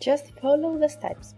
Just follow the steps.